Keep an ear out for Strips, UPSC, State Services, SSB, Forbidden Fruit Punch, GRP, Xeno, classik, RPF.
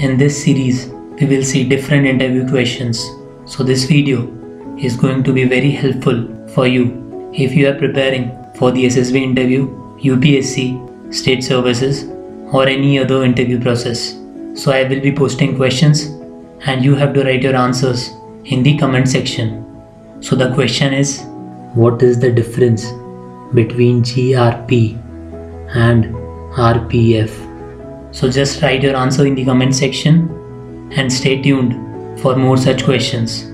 In this series, we will see different interview questions. So this video is going to be very helpful for you if you are preparing for the SSB interview, UPSC, state services or any other interview process. So I will be posting questions and you have to write your answers in the comment section. So the question is, what is the difference between GRP and RPF? So just write your answer in the comment section and stay tuned for more such questions.